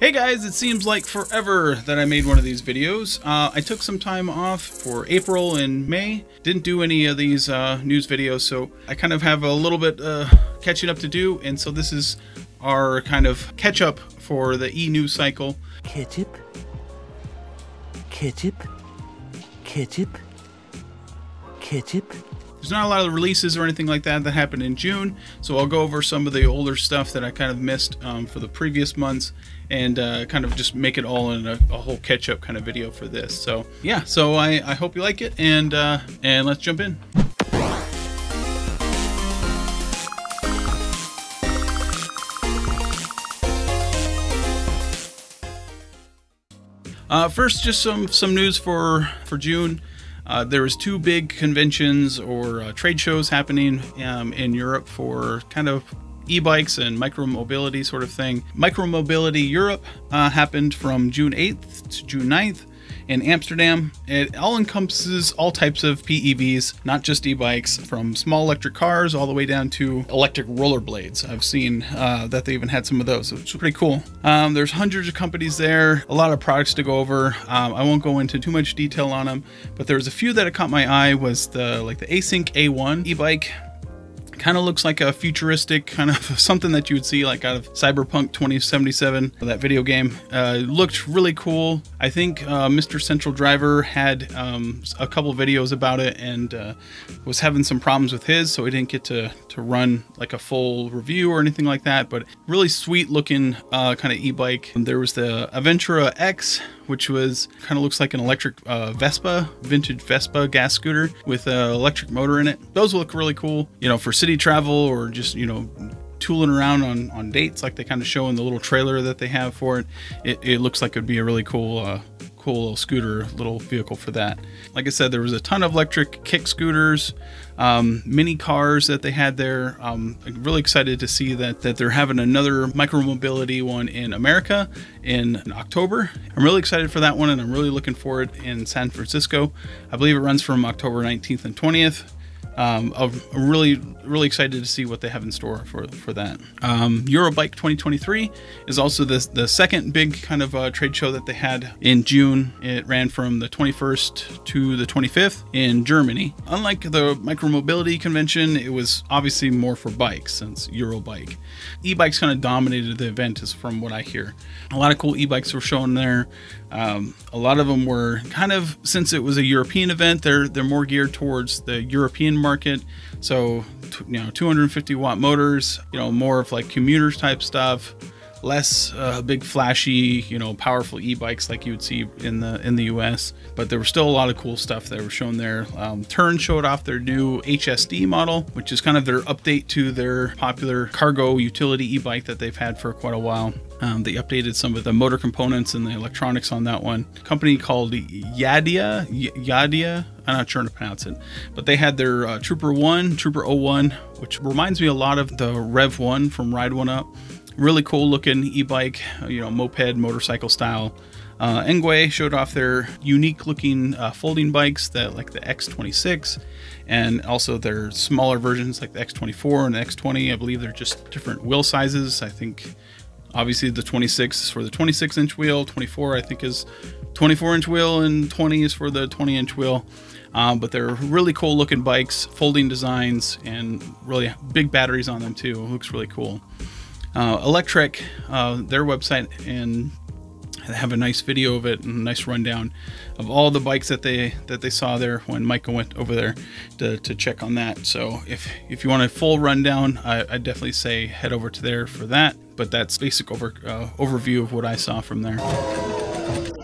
Hey guys, it seems like forever that I made one of these videos. I took some time off for April and May. Didn't do any of these news videos, so I kind of have a little bit catching up to do, and so this is our kind of catch up for the e-news cycle. Ketchup, ketchup, ketchup, ketchup. There's not a lot of releases or anything like that that happened in June, so I'll go over some of the older stuff that I kind of missed for the previous months and kind of just make it all in a whole catch-up kind of video for this. So yeah, so I hope you like it, and let's jump in. First, just some news for June. There was two big conventions or trade shows happening in Europe for kind of e-bikes and micro-mobility sort of thing. Micro-mobility Europe happened from June 8th to June 9th in Amsterdam. It all encompasses all types of PEVs, not just e-bikes, from small electric cars all the way down to electric rollerblades. I've seen that they even had some of those, so it's pretty cool. There's hundreds of companies there, a lot of products to go over. I won't go into too much detail on them, but there was a few that caught my eye. Was the Async A1 e-bike. Kind of looks like a futuristic kind of something that you would see like out of Cyberpunk 2077, that video game. Looked really cool. I think Mr. Central Driver had a couple videos about it and was having some problems with his, so he didn't get to run like a full review or anything like that, but really sweet looking kind of e-bike. There was the Aventura X, which was kind of looks like an electric Vespa, vintage Vespa gas scooter with an electric motor in it. Those look really cool, you know, for city travel or just, you know, tooling around on dates like they kind of show in the little trailer that they have for it. It looks like it'd be a really cool, cool little scooter, little vehicle for that. Like I said, there was a ton of electric kick scooters, mini cars that they had there. I'm really excited to see that they're having another micromobility one in America in October. I'm really excited for that one, and I'm really looking for it in San Francisco. I believe it runs from October 19th and 20th. I'm really excited to see what they have in store for that. Eurobike 2023 is also the second big kind of trade show that they had in June. It ran from the 21st to the 25th in Germany. Unlike the micromobility convention, it was obviously more for bikes since Eurobike. E-bikes kind of dominated the event, is from what I hear. A lot of cool e-bikes were shown there. A lot of them were kind of, since it was a European event, they're more geared towards the European market. So, you know, 250-watt motors, you know, more of like commuters type stuff, less big flashy, you know, powerful e-bikes like you would see in the US. But there were still a lot of cool stuff that were shown there. Tern showed off their new HSD model, which is kind of their update to their popular cargo utility e-bike that they've had for quite a while. They updated some of the motor components and the electronics on that one. A company called Yadea, I'm not sure how to pronounce it, but they had their Trooper 01, which reminds me a lot of the Rev 1 from Ride 1 Up. Really cool looking e-bike, you know, moped, motorcycle style. Engwe showed off their unique looking folding bikes, that like the X26, and also their smaller versions like the X24 and the X20. I believe they're just different wheel sizes. I think obviously the 26 is for the 26-inch wheel, 24 I think is 24-inch wheel, and 20 is for the 20-inch wheel. But they're really cool looking bikes, folding designs, and really big batteries on them too. It looks really cool. Electric, their website, and they have a nice video of it and a nice rundown of all the bikes that they saw there when Micah went over there to check on that. So if you want a full rundown, I definitely say head over to there for that. But that's basic overview of what I saw from there.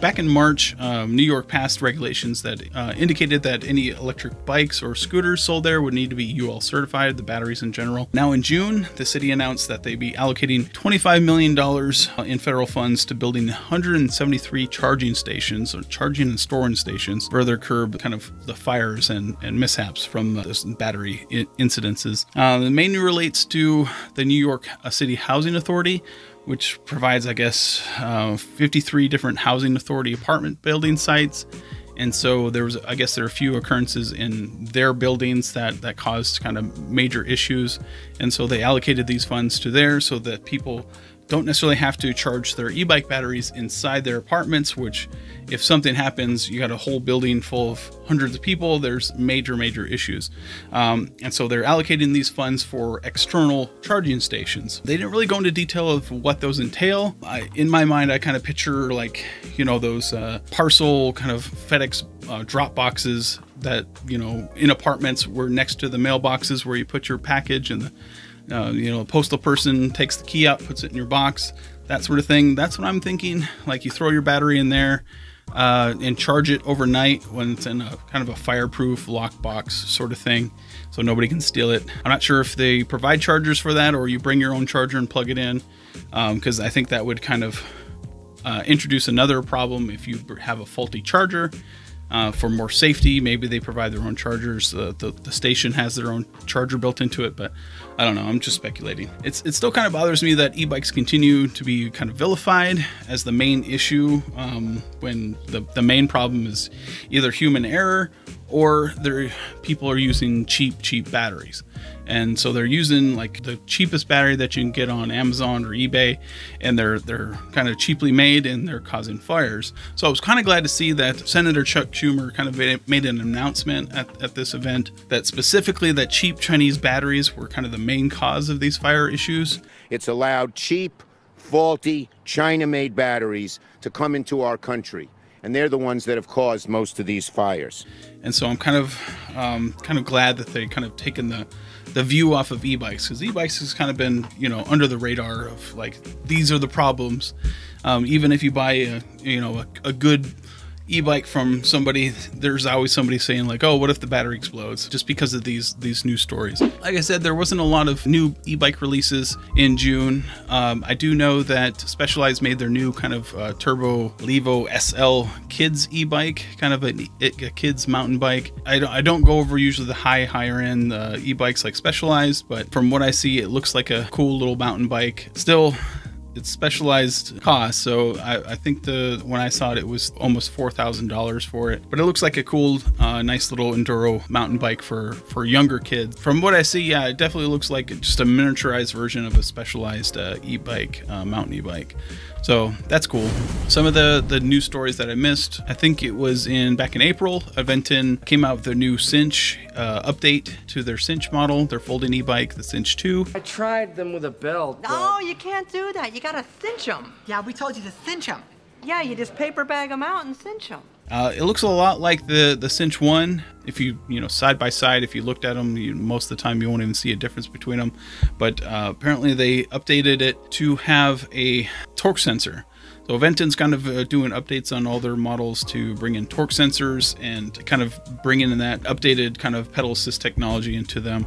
Back in March, New York passed regulations that indicated that any electric bikes or scooters sold there would need to be UL certified, the batteries in general. Now in June, the city announced that they'd be allocating $25 million in federal funds to building 173 charging stations, or charging and storing stations, further curb kind of the fires and mishaps from those battery incidences. The main relates to the New York City Housing Authority, which provides, I guess, 53 different housing authority apartment building sites. And so there was, I guess there are a few occurrences in their buildings that caused kind of major issues. And so they allocated these funds to there so that people don't necessarily have to charge their e-bike batteries inside their apartments, which if something happens, you got a whole building full of hundreds of people, there's major issues. And so they're allocating these funds for external charging stations. They didn't really go into detail of what those entail. In my mind, I kind of picture like, you know, those parcel kind of FedEx drop boxes that, you know, in apartments were next to the mailboxes where you put your package, and the you know, a postal person takes the key out, puts it in your box, that sort of thing. That's what I'm thinking. Like you throw your battery in there and charge it overnight when it's in a kind of a fireproof lockbox sort of thing, so nobody can steal it. I'm not sure if they provide chargers for that or you bring your own charger and plug it in, because I think that would kind of introduce another problem if you have a faulty charger. For more safety, maybe they provide their own chargers. The station has their own charger built into it, but I don't know. I'm just speculating. It still kind of bothers me that e-bikes continue to be kind of vilified as the main issue, when the main problem is either human error or people are using cheap batteries. And so they're using like the cheapest battery that you can get on Amazon or eBay, and they're kind of cheaply made and they're causing fires. So I was kind of glad to see that Senator Chuck Schumer kind of made an announcement at this event that specifically that cheap Chinese batteries were kind of the main cause of these fire issues. It's allowed cheap, faulty, China-made batteries to come into our country, and they're the ones that have caused most of these fires. And so I'm kind of glad that they kind of taken the view off of e-bikes, because e-bikes has kind of been, you know, under the radar of like, these are the problems. Even if you buy a, you know, a good e-bike from somebody, there's always somebody saying like, oh, what if the battery explodes, just because of these new stories. Like I said, there wasn't a lot of new e-bike releases in June. I do know that Specialized made their new kind of turbo Levo SL kids e-bike, kind of a kids mountain bike. I don't go over usually the higher end e-bikes like Specialized, but from what I see, it looks like a cool little mountain bike. Still, it's Specialized cost, so I think when I saw it, it was almost $4,000 for it. But it looks like a cool, nice little enduro mountain bike for younger kids. From what I see, yeah, it definitely looks like just a miniaturized version of a Specialized e-bike, mountain e-bike. So that's cool. Some of the new stories that I missed, I think it was back in April, Aventon came out with their new Cinch update to their Cinch model, their folding e-bike, the Cinch 2. I tried them with a belt. No, you can't do that. You gotta cinch them. Yeah, we told you to cinch them. Yeah, you just paper bag them out and cinch them. It looks a lot like the Cinch 1. If you know, side by side, if you looked at them, most of the time you won't even see a difference between them. But apparently they updated it to have a torque sensor. So Aventon's kind of doing updates on all their models to bring in torque sensors and kind of bring in that updated kind of pedal assist technology into them,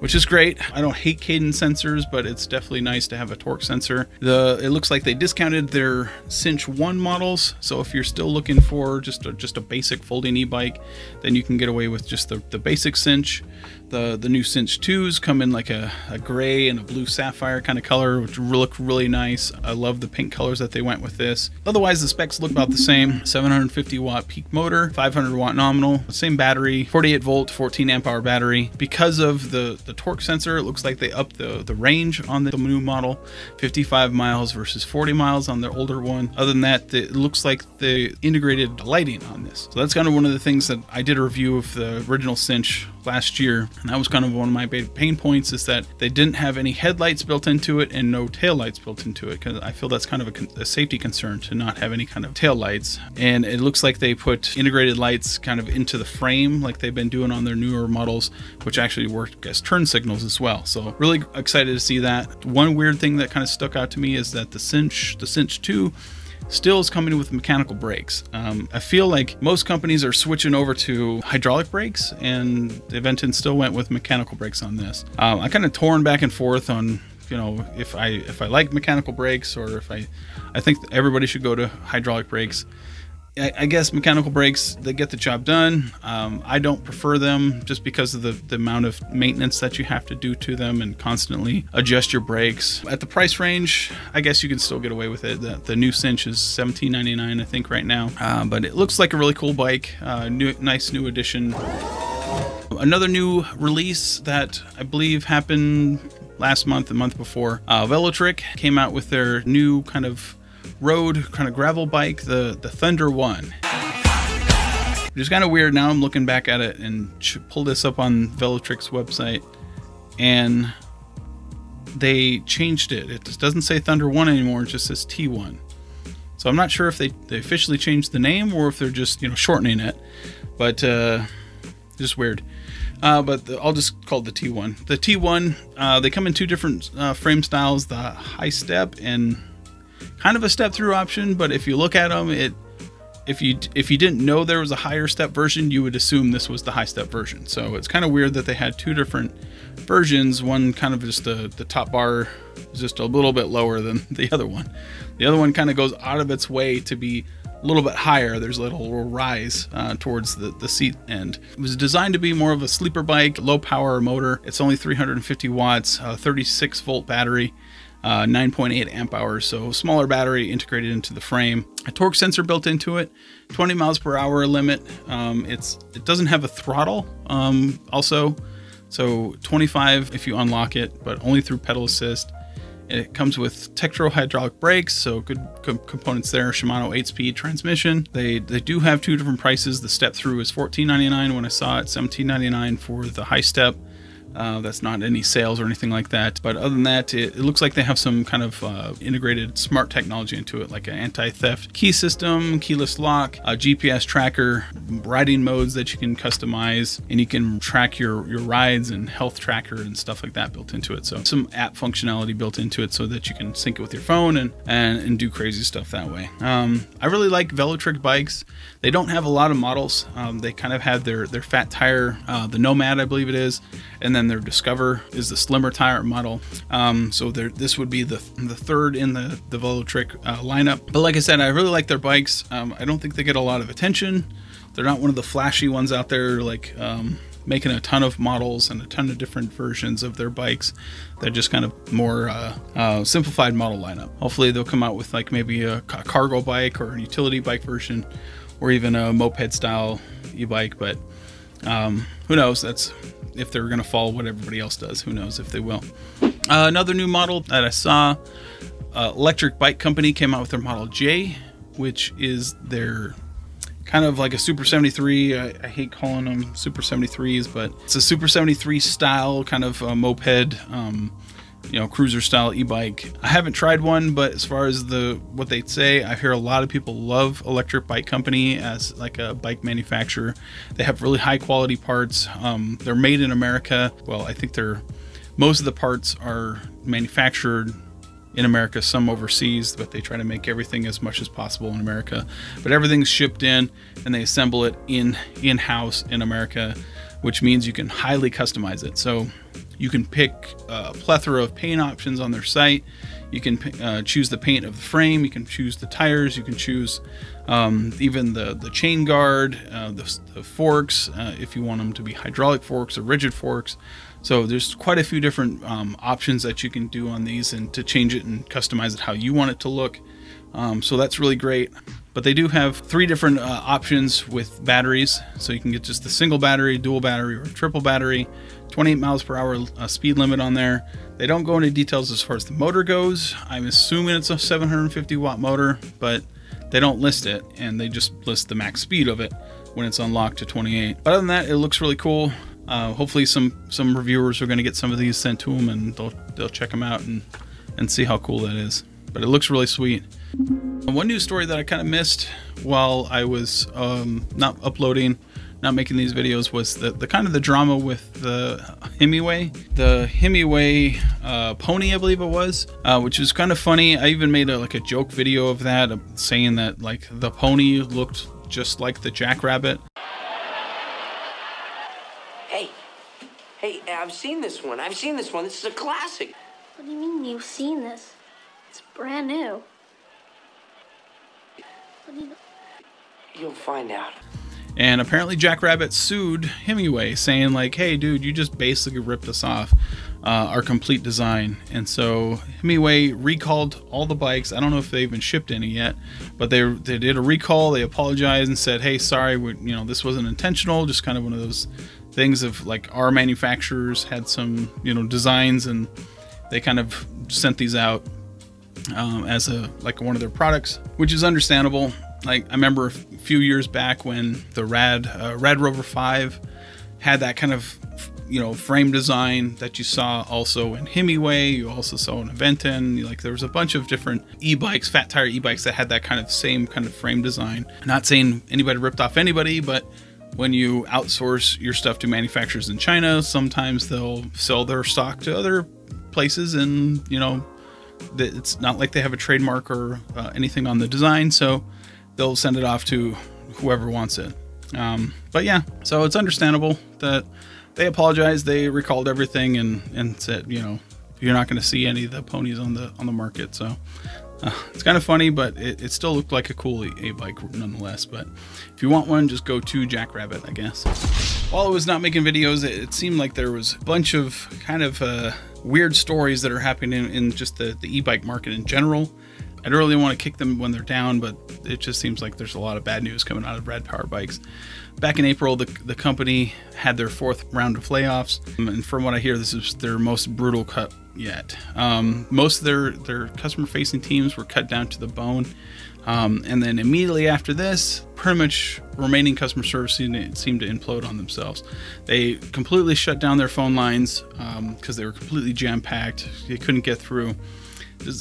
which is great. I don't hate cadence sensors, but it's definitely nice to have a torque sensor. It looks like they discounted their Cinch 1 models. So if you're still looking for just a basic folding e-bike, then you can get away with just the basic Cinch. The new Cinch 2s come in like a gray and a blue sapphire kind of color, which look really nice. I love the pink colors that they went with this. Otherwise, the specs look about the same. 750 watt peak motor, 500 watt nominal, same battery, 48 volt, 14 amp hour battery. Because of the torque sensor, it looks like they upped the range on the new model, 55 miles versus 40 miles on the older one. Other than that, it looks like they integrated lighting on this. So that's kind of one of the things that I did a review of the original Cinch last year, and that was kind of one of my big pain points, is that they didn't have any headlights built into it and no taillights built into it, because I feel that's kind of a safety concern to not have any kind of taillights. And it looks like they put integrated lights kind of into the frame like they've been doing on their newer models, which actually work as turn signals as well. So really excited to see that. One weird thing that kind of stuck out to me is that the Cinch 2 still is coming with mechanical brakes. I feel like most companies are switching over to hydraulic brakes, and Aventon still went with mechanical brakes on this. I kind of torn back and forth on, you know, if I like mechanical brakes, or I think everybody should go to hydraulic brakes. I guess mechanical brakes, they get the job done. I don't prefer them just because of the amount of maintenance that you have to do to them and constantly adjust your brakes. At the price range, I guess you can still get away with it. The new Cinch is $17.99, I think, right now. But it looks like a really cool bike, nice new addition. Another new release that I believe happened last month, the month before. Velotric came out with their new kind of road, kind of gravel bike, the Thunder One. Which is kind of weird. Now I'm looking back at it and pull this up on Velotric's website, and they changed it. It just doesn't say Thunder One anymore. It just says T1. So I'm not sure if they officially changed the name or if they're just, you know, shortening it, but just weird. But I'll just call it the T1. The T1, they come in two different frame styles, the high step and kind of a step through option. But if you look at them, if you didn't know there was a higher step version, you would assume this was the high step version. So it's kind of weird that they had two different versions. One kind of just the top bar is just a little bit lower than the other one. The other one kind of goes out of its way to be a little bit higher. There's a little rise towards the seat end. It was designed to be more of a sleeper bike, low power motor. It's only 350 watts, 36 volt battery. 9.8 amp hours, so smaller battery integrated into the frame. A torque sensor built into it, 20 miles per hour limit. It doesn't have a throttle also, so 25 if you unlock it, but only through pedal assist. And it comes with Tektro hydraulic brakes, so good components there. Shimano 8-speed transmission. They do have two different prices. The step through is $14.99 when I saw it, $17.99 for the high step. That's not any sales or anything like that. But other than that, it looks like they have some kind of integrated smart technology into it, like an anti-theft key system, keyless lock, a GPS tracker, riding modes that you can customize, and you can track your rides and health tracker and stuff like that built into it. So some app functionality built into it so that you can sync it with your phone and do crazy stuff that way. I really like Velotric bikes. They don't have a lot of models. They kind of have their fat tire, the Nomad, I believe it is, and then their Discover is the slimmer tire model. So this would be the third in the Velotric lineup. But like I said, I really like their bikes. I don't think they get a lot of attention. They're not one of the flashy ones out there, like making a ton of models and a ton of different versions of their bikes. They're just kind of more simplified model lineup. Hopefully they'll come out with like maybe a cargo bike or a utility bike version, or even a moped style e-bike. But who knows? That's if they're going to follow what everybody else does. Who knows if they will. Another new model that I saw, Electric Bike Company came out with their Model J, which is their kind of like a Super 73. I hate calling them Super 73s, but it's a Super 73 style kind of moped, you know, cruiser style e-bike. I haven't tried one, but as far as what they say, I hear a lot of people love Electric Bike Company as like a bike manufacturer. They have really high quality parts. They're made in America. Well, I think most of the parts are manufactured in America, some overseas, but they try to make everything as much as possible in America. But everything's shipped in and they assemble it in-house in America, which means you can highly customize it. So you can pick a plethora of paint options on their site. You can choose the paint of the frame. You can choose the tires. You can choose even the chain guard, the forks, if you want them to be hydraulic forks or rigid forks. So there's quite a few different options that you can do on these and to change it and customize it how you want it to look. So that's really great. But they do have three different options with batteries. So you can get just the single battery, dual battery, or triple battery. 28 miles per hour speed limit on there. They don't go into details as far as the motor goes. I'm assuming it's a 750 watt motor, but they don't list it, and they just list the max speed of it when it's unlocked to 28. But other than that, it looks really cool. Hopefully some reviewers are gonna get some of these sent to them and they'll check them out and see how cool that is. But it looks really sweet. One news story that I kind of missed while I was not uploading, not making these videos, was the kind of the drama with the Engwe. The Engwe pony, I believe it was, which was kind of funny. I even made like a joke video of that, saying that like the pony looked just like the Jackrabbit. Hey, I've seen this one. This is a classic. What do you mean you've seen this? It's brand new. What do you... You'll find out. And apparently Jackrabbit sued Engwe, saying like, hey dude, you just basically ripped us off, our complete design. And so Engwe recalled all the bikes. I don't know if they even shipped any yet, but they did a recall. They apologized and said, hey, sorry, you know, this wasn't intentional. Just kind of one of those things of like, our manufacturers had some, you know, designs and they kind of sent these out as like one of their products, which is understandable. Like I remember a few years back when the Rad Rover 5 had that kind of, you know, frame design that you saw also in Hemiway, you also saw in Aventon. Like there was a bunch of different e-bikes, fat tire e-bikes that had that kind of same kind of frame design. I'm not saying anybody ripped off anybody, but when you outsource your stuff to manufacturers in China, sometimes they'll sell their stock to other places, and you know, it's not like they have a trademark or anything on the design, so they'll send it off to whoever wants it. But yeah, so it's understandable that they apologized, they recalled everything, and said, you know, you're not going to see any of the ponies on the market. So it's kind of funny, but it still looked like a cool e-bike nonetheless. But if you want one, just go to Jackrabbit, I guess. While I was not making videos, it seemed like there was a bunch of kind of weird stories that are happening in just the e-bike market in general. I don't really want to kick them when they're down, but it just seems like there's a lot of bad news coming out of Rad Power Bikes. Back in April, the company had their 4th round of layoffs, and from what I hear, this is their most brutal cut yet. Most of their customer-facing teams were cut down to the bone, and then immediately after this, pretty much remaining customer service seemed to implode on themselves. They completely shut down their phone lines because they were completely jam-packed. They couldn't get through.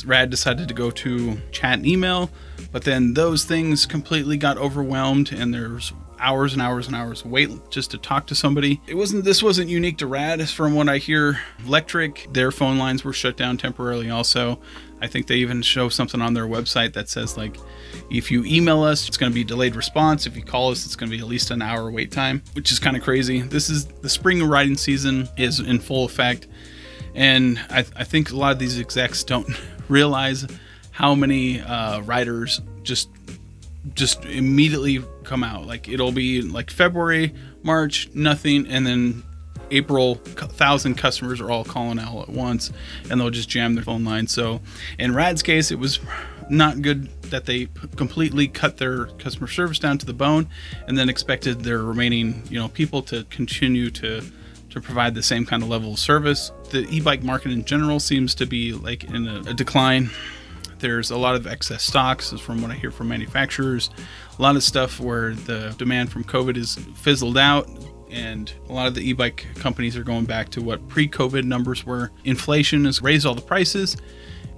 Rad decided to go to chat and email, but then those things completely got overwhelmed, and there's hours and hours and hours of wait just to talk to somebody. This wasn't unique to Rad. From what I hear, Velotric, their phone lines were shut down temporarily also. I think they even show something on their website that says, like, if you email us, it's going to be delayed response. If you call us, it's going to be at least an hour wait time, which is kind of crazy. This is the spring riding season is in full effect. And I think a lot of these execs don't realize how many riders just immediately come out. Like it'll be like February, March, nothing, and then April, 1,000 customers are all calling out at once, and they'll just jam their phone line. So in Rad's case, it was not good that they completely cut their customer service down to the bone, and then expected their remaining, you know, people to continue to provide the same kind of level of service. The e-bike market in general seems to be like in a decline. There's a lot of excess stocks from what I hear from manufacturers, a lot of stuff where the demand from COVID is fizzled out, and a lot of the e-bike companies are going back to what pre-COVID numbers were. Inflation has raised all the prices,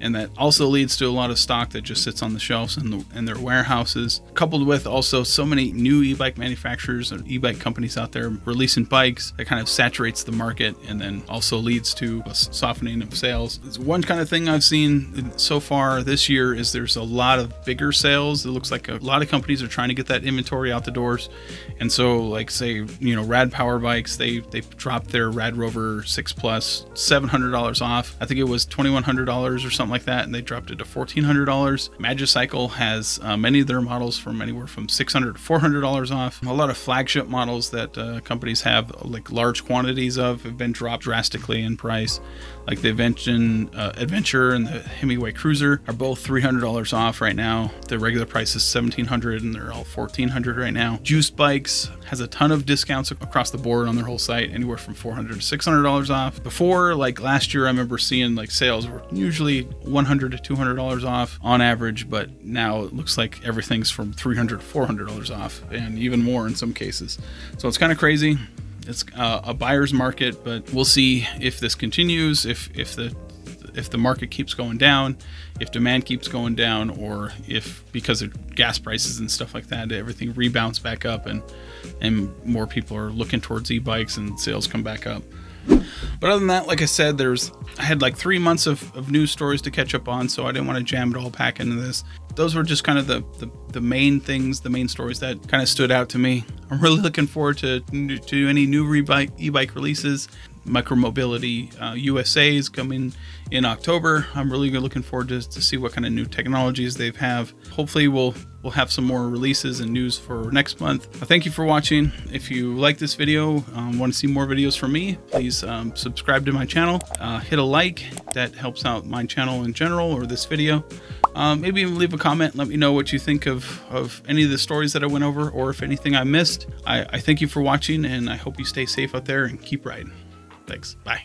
and that also leads to a lot of stock that just sits on the shelves in their warehouses, coupled with also so many new e-bike manufacturers and e-bike companies out there releasing bikes that kind of saturates the market, and then also leads to a softening of sales. One kind of thing I've seen so far this year is there's a lot of bigger sales. It looks like a lot of companies are trying to get that inventory out the doors. And so, like, say, you know, Rad Power Bikes, they dropped their Rad Rover 6 Plus $700 off. I think it was $2,100 or something like that, and they dropped it to $1,400. Magicycle has many of their models from anywhere from $600 to $400 off. A lot of flagship models that companies have like large quantities of have been dropped drastically in price. Like the Adventure and the Hemiway Cruiser are both $300 off right now. The regular price is $1,700, and they're all $1,400 right now. Juice Bikes has a ton of discounts across the board on their whole site, anywhere from $400 to $600 off. Before, like last year, I remember seeing like sales were usually $100 to $200 off on average, but now it looks like everything's from $300 to $400 off, and even more in some cases. So it's kind of crazy. It's a buyer's market, but we'll see if this continues, if the market keeps going down, if demand keeps going down, or if because of gas prices and stuff like that, everything rebounds back up, and more people are looking towards e-bikes and sales come back up. But other than that, like I said, I had like 3 months of news stories to catch up on, so I didn't want to jam it all back into this. Those were just kind of the main things, the main stories that kind of stood out to me. I'm really looking forward to any new e-bike releases. Micro-mobility USA is coming in October. I'm really looking forward to see what kind of new technologies they have. Hopefully we'll have some more releases and news for next month. Thank you for watching. If you like this video, want to see more videos from me, please subscribe to my channel. Hit a like. That helps out my channel in general, or this video. Maybe even leave a comment. Let me know what you think of any of the stories that I went over, or if anything I missed. I thank you for watching, and I hope you stay safe out there and keep riding. Thanks. Bye.